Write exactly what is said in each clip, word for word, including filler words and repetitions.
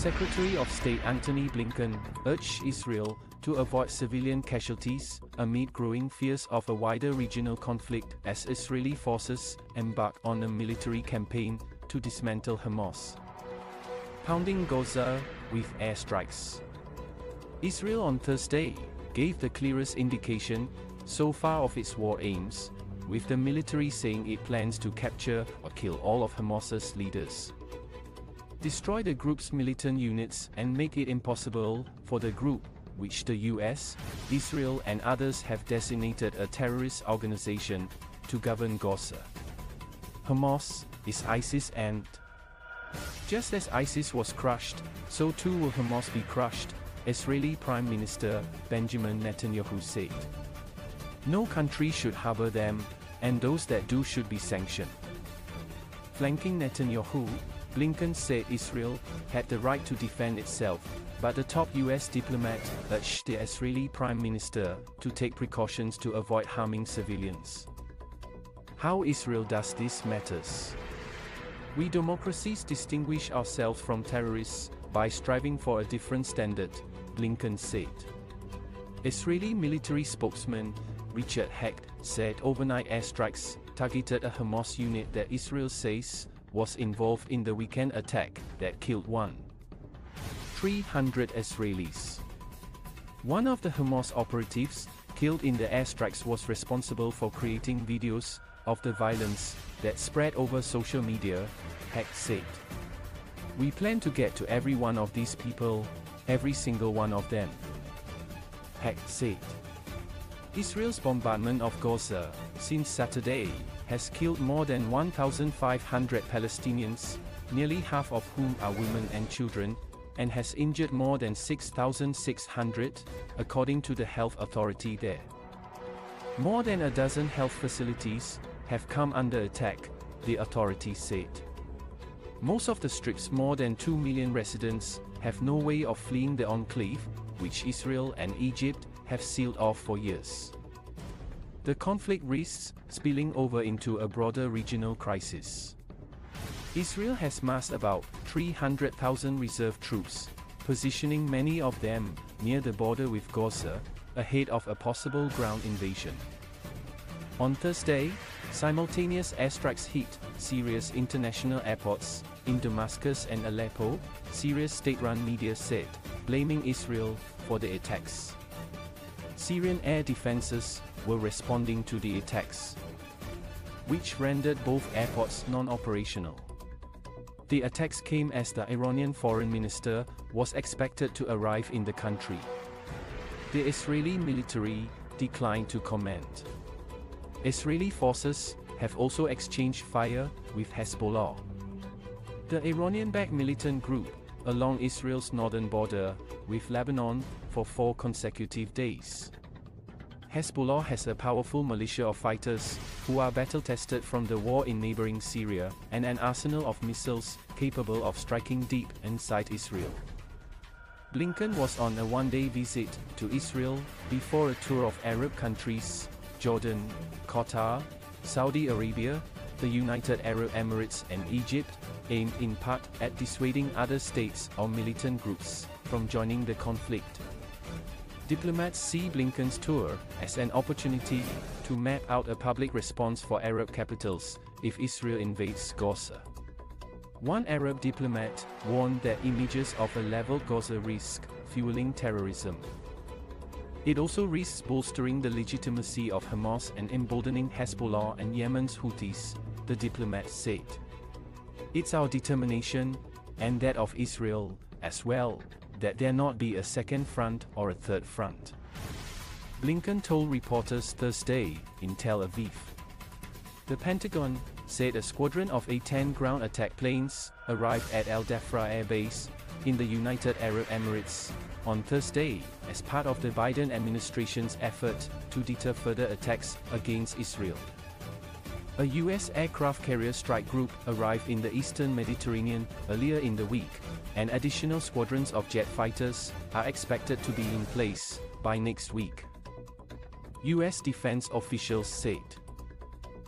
Secretary of State Antony Blinken urged Israel to avoid civilian casualties amid growing fears of a wider regional conflict as Israeli forces embark on a military campaign to dismantle Hamas, pounding Gaza with airstrikes. Israel on Thursday gave the clearest indication so far of its war aims, with the military saying it plans to capture or kill all of Hamas's leaders, destroy the group's militant units and make it impossible for the group, which the U S, Israel and others have designated a terrorist organization, to govern Gaza. Hamas is ISIS, and just as ISIS was crushed, so too will Hamas be crushed, Israeli Prime Minister Benjamin Netanyahu said. No country should harbor them, and those that do should be sanctioned. Flanking Netanyahu, Blinken said Israel had the right to defend itself, but the top U S diplomat urged the Israeli Prime Minister to take precautions to avoid harming civilians. How Israel does this matters. We democracies distinguish ourselves from terrorists by striving for a different standard, Blinken said. Israeli military spokesman Richard Hecht said overnight airstrikes targeted a Hamas unit that Israel says was involved in the weekend attack that killed one thousand three hundred Israelis. One of the Hamas operatives killed in the airstrikes was responsible for creating videos of the violence that spread over social media, Hecht said. We plan to get to every one of these people, every single one of them, Hecht said. Israel's bombardment of Gaza, since Saturday, has killed more than one thousand five hundred Palestinians, nearly half of whom are women and children, and has injured more than six thousand six hundred, according to the health authority there. More than a dozen health facilities have come under attack, the authority said. Most of the strip's more than two million residents have no way of fleeing the enclave, which Israel and Egypt have sealed off for years. The conflict risks spilling over into a broader regional crisis. Israel has massed about three hundred thousand reserve troops, positioning many of them near the border with Gaza, ahead of a possible ground invasion. On Thursday, simultaneous airstrikes hit Syria's international airports in Damascus and Aleppo, Syria's state-run media said, blaming Israel for the attacks. Syrian air defenses were responding to the attacks, which rendered both airports non-operational. The attacks came as the Iranian foreign minister was expected to arrive in the country. The Israeli military declined to comment. Israeli forces have also exchanged fire with Hezbollah, the Iranian-backed militant group, along Israel's northern border with Lebanon for four consecutive days. Hezbollah has a powerful militia of fighters who are battle-tested from the war in neighboring Syria and an arsenal of missiles capable of striking deep inside Israel. Blinken was on a one-day visit to Israel before a tour of Arab countries, Jordan, Qatar, Saudi Arabia, the United Arab Emirates and Egypt, aimed in part at dissuading other states or militant groups from joining the conflict. Diplomats see Blinken's tour as an opportunity to map out a public response for Arab capitals if Israel invades Gaza. One Arab diplomat warned that images of a leveled Gaza risk fueling terrorism. It also risks bolstering the legitimacy of Hamas and emboldening Hezbollah and Yemen's Houthis, the diplomat said. It's our determination, and that of Israel, as well, that there not be a second front or a third front, Blinken told reporters Thursday in Tel Aviv. The Pentagon said a squadron of A ten ground attack planes arrived at Al Dafra Air Base in the United Arab Emirates on Thursday as part of the Biden administration's effort to deter further attacks against Israel. A U S aircraft carrier strike group arrived in the eastern Mediterranean earlier in the week, and additional squadrons of jet fighters are expected to be in place by next week, U S defense officials said.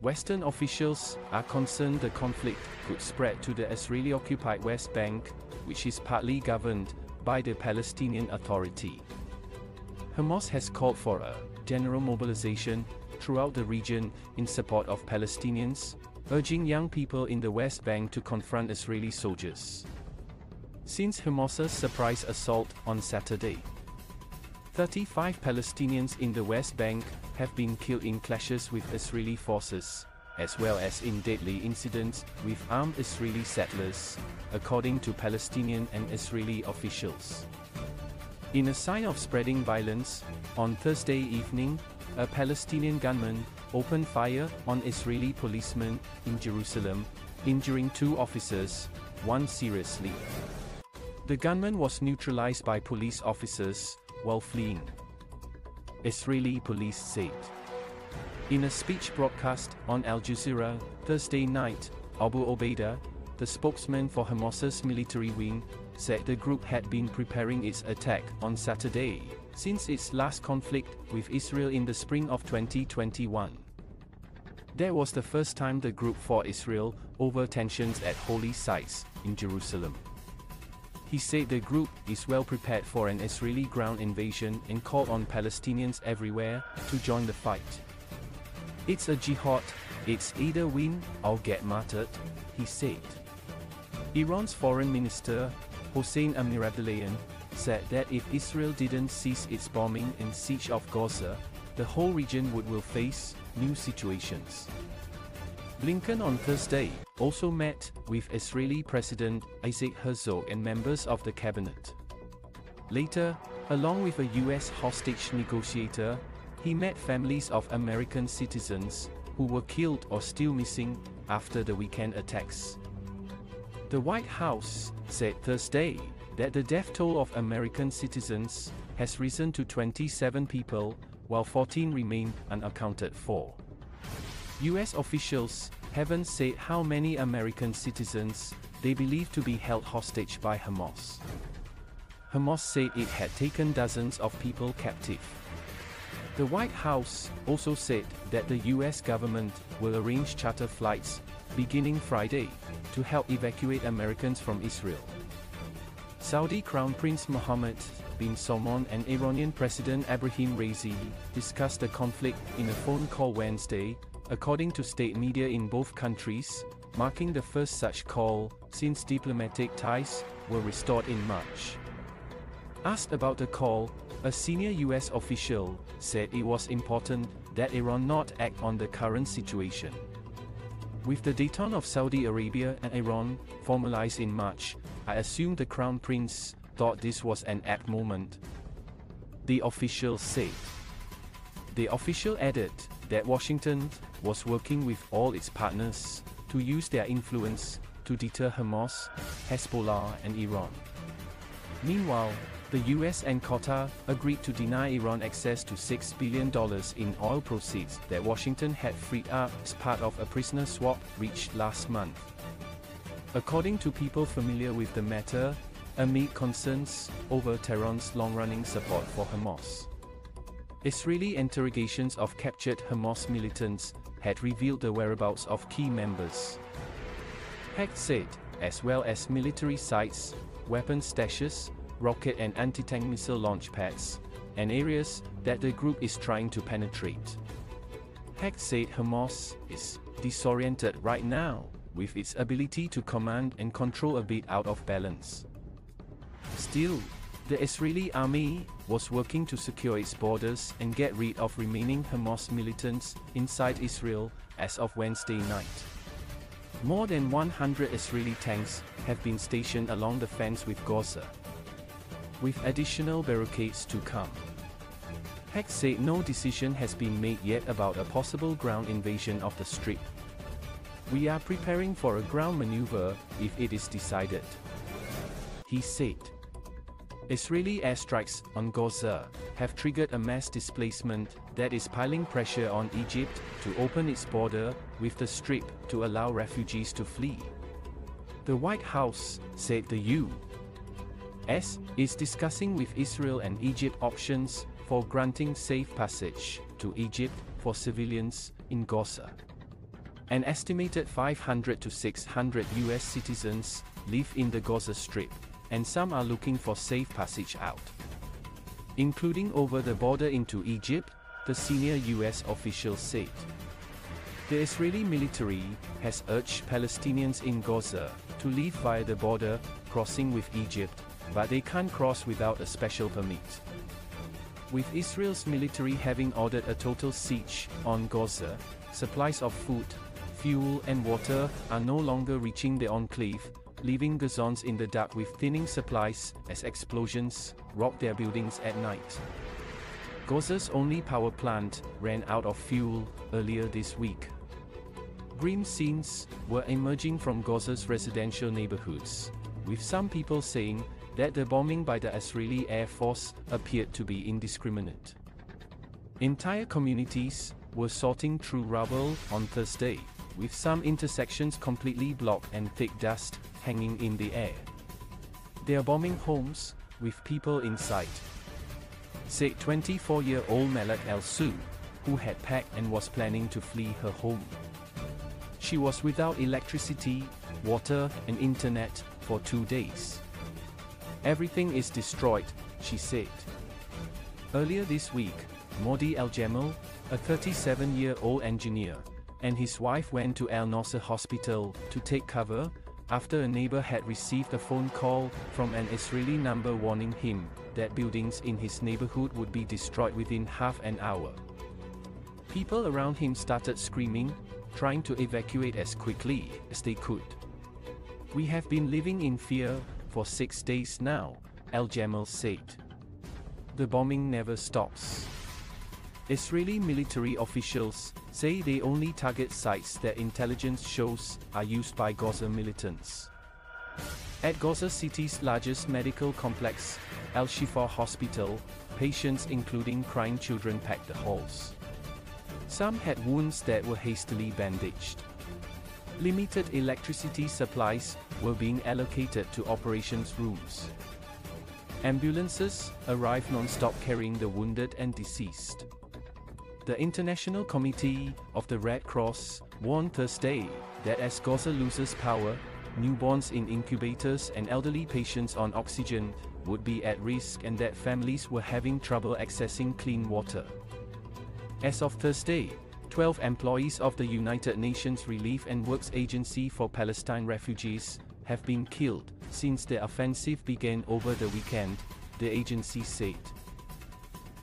Western officials are concerned the conflict could spread to the Israeli-occupied West Bank, which is partly governed by the Palestinian Authority. Hamas has called for a general mobilization throughout the region in support of Palestinians, urging young people in the West Bank to confront Israeli soldiers. Since Hamas's surprise assault on Saturday, thirty-five Palestinians in the West Bank have been killed in clashes with Israeli forces, as well as in deadly incidents with armed Israeli settlers, according to Palestinian and Israeli officials. In a sign of spreading violence, on Thursday evening, a Palestinian gunman opened fire on Israeli policemen in Jerusalem, injuring two officers, one seriously. The gunman was neutralized by police officers while fleeing, Israeli police said. In a speech broadcast on Al Jazeera Thursday night, Abu Obeidah, the spokesman for Hamas's military wing, said the group had been preparing its attack on Saturday since its last conflict with Israel in the spring of twenty twenty-one. That was the first time the group fought Israel over tensions at holy sites in Jerusalem. He said the group is well prepared for an Israeli ground invasion and called on Palestinians everywhere to join the fight. "It's a jihad, it's either win or get martyred," he said. Iran's Foreign Minister, Hossein Amir Abdollahian, said that if Israel didn't cease its bombing and siege of Gaza, the whole region would will face new situations. Blinken on Thursday also met with Israeli President Isaac Herzog and members of the cabinet. Later, along with a U S hostage negotiator, he met families of American citizens who were killed or still missing after the weekend attacks. The White House said Thursday that the death toll of American citizens has risen to twenty-seven people, while fourteen remain unaccounted for. U S officials haven't said how many American citizens they believe to be held hostage by Hamas. Hamas said it had taken dozens of people captive. The White House also said that the U S government will arrange charter flights, beginning Friday, to help evacuate Americans from Israel. Saudi Crown Prince Mohammed bin Salman and Iranian President Abraham Razi discussed the conflict in a phone call Wednesday, according to state media in both countries, marking the first such call since diplomatic ties were restored in March. Asked about the call, a senior U S official said it was important that Iran not act on the current situation. "With the detente of Saudi Arabia and Iran formalized in March, I assume the Crown Prince thought this was an apt moment," the official said. The official added that Washington was working with all its partners to use their influence to deter Hamas, Hezbollah and Iran. Meanwhile, the U S and Qatar agreed to deny Iran access to six billion dollars in oil proceeds that Washington had freed up as part of a prisoner swap reached last month. According to people familiar with the matter, amid concerns over Tehran's long-running support for Hamas, Israeli interrogations of captured Hamas militants had revealed the whereabouts of key members, Hecht said, as well as military sites, weapon stashes, rocket and anti-tank missile launch pads, and areas that the group is trying to penetrate. Hecht said Hamas is disoriented right now, with its ability to command and control a bit out of balance. Still, the Israeli army was working to secure its borders and get rid of remaining Hamas militants inside Israel as of Wednesday night. More than one hundred Israeli tanks have been stationed along the fence with Gaza, with additional barricades to come. Hecht said no decision has been made yet about a possible ground invasion of the Strip. "We are preparing for a ground maneuver if it is decided," he said. Israeli airstrikes on Gaza have triggered a mass displacement that is piling pressure on Egypt to open its border with the Strip to allow refugees to flee. The White House said the U S is discussing with Israel and Egypt options for granting safe passage to Egypt for civilians in Gaza. An estimated five hundred to six hundred U S citizens live in the Gaza Strip. and some are looking for safe passage out, including over the border into Egypt, the senior U S official said. The Israeli military has urged Palestinians in Gaza to leave via the border crossing with Egypt, but they can't cross without a special permit, with Israel's military having ordered a total siege on Gaza. Supplies of food, fuel and water are no longer reaching the enclave, leaving Gazans in the dark with thinning supplies as explosions rock their buildings at night. Gaza's only power plant ran out of fuel earlier this week. Grim scenes were emerging from Gaza's residential neighborhoods, with some people saying that the bombing by the Israeli Air Force appeared to be indiscriminate. Entire communities were sorting through rubble on Thursday, with some intersections completely blocked and thick dust hanging in the air. They are bombing homes with people inside, said twenty-four-year-old Malak el-Sou, who had packed and was planning to flee her home. She was without electricity, water and internet for two days. "Everything is destroyed," she said. Earlier this week, Modi El-Jamal, a thirty-seven-year-old engineer, and his wife went to Al-Shifa Hospital to take cover after a neighbor had received a phone call from an Israeli number warning him that buildings in his neighborhood would be destroyed within half an hour. People around him started screaming, trying to evacuate as quickly as they could. "We have been living in fear for six days now," El-Jamal said. The bombing never stops. Israeli military officials say they only target sites that intelligence shows are used by Gaza militants. At Gaza City's largest medical complex, Al-Shifa Hospital, patients including crying children packed the halls. Some had wounds that were hastily bandaged. Limited electricity supplies were being allocated to operations rooms. Ambulances arrived non-stop carrying the wounded and deceased. The International Committee of the Red Cross warned Thursday that as Gaza loses power, newborns in incubators and elderly patients on oxygen would be at risk, and that families were having trouble accessing clean water. As of Thursday, twelve employees of the United Nations Relief and Works Agency for Palestine Refugees have been killed since the offensive began over the weekend, the agency said.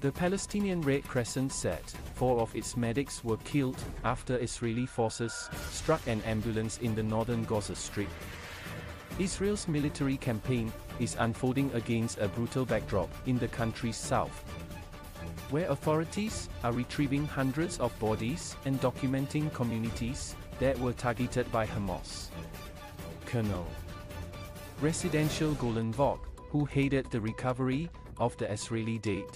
The Palestinian Red Crescent said four of its medics were killed after Israeli forces struck an ambulance in the northern Gaza Strip. Israel's military campaign is unfolding against a brutal backdrop in the country's south, where authorities are retrieving hundreds of bodies and documenting communities that were targeted by Hamas. Colonel Residential Golan Vogt, who headed the recovery of the Israeli dead,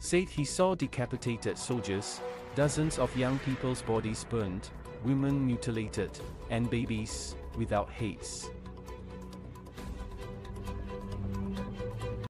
said he saw decapitated soldiers, dozens of young people's bodies burned, women mutilated, and babies without heads.